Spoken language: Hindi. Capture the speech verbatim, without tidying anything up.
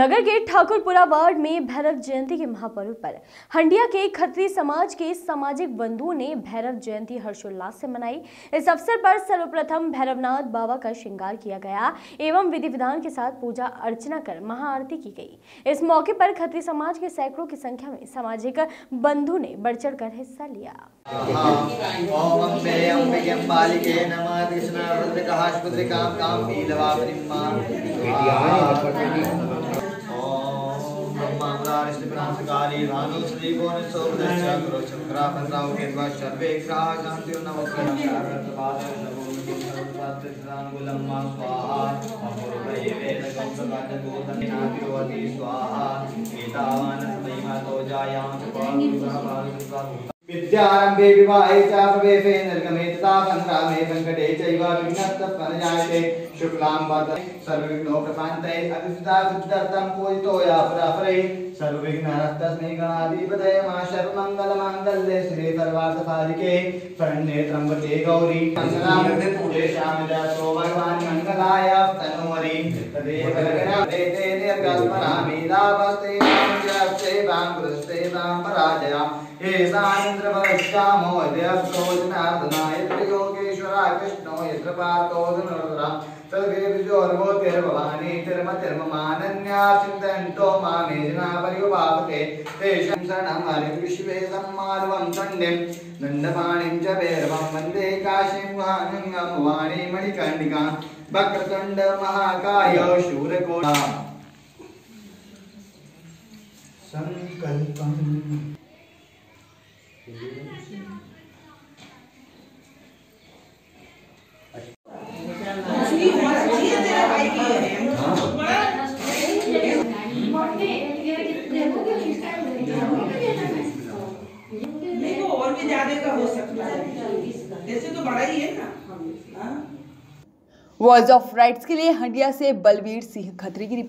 नगर के ठाकुरपुरा वार्ड में भैरव जयंती के महापर्व पर हंडिया के खत्री समाज के सामाजिक बंधुओं ने भैरव जयंती हर्षोल्लास से मनाई। इस अवसर पर सर्वप्रथम भैरवनाथ बाबा का श्रृंगार किया गया एवं विधि विधान के साथ पूजा अर्चना कर महाआरती की गई। इस मौके पर खत्री समाज के सैकड़ों की संख्या में सामाजिक बंधु ने बढ़ चढ़ कर हिस्सा लिया। विद्यारंभे विवाहे च प्रवेशे निर्गमे तथा संक्रामे संकटे चैव विघ्नस्तः प्रजायते। शुक्लांबरदं सर्वविघ्नोपशान्तये अभिष्टार्थं पूजितोऽपरापरे सर्वविघ्नहरस्तस्मै गणाधिपतये मा सर्वमङ्गलमाङ्गल्ये शिवे सर्वार्थसाधिके शरण्ये त्र्यम्बके गौरी शरण्ये पूजयामि दासो भगवान् मङ्गलाय तनुमरी तदेव गणादेते निर्गस्मरामि लाभस्ते रामजस्ते वामकृष्टे वामपराजय एतान्द्र वरश्यामो देवसोजनादनाय त्रियोगेश्वरा कृष्णो यत्रपातो धनुर्धरः वक्रतुंड महाकाय शूरकोटि संकल्पं वॉइस ऑफ राइट्स के लिए हंडिया से बलवीर सिंह खत्री की रिपोर्ट।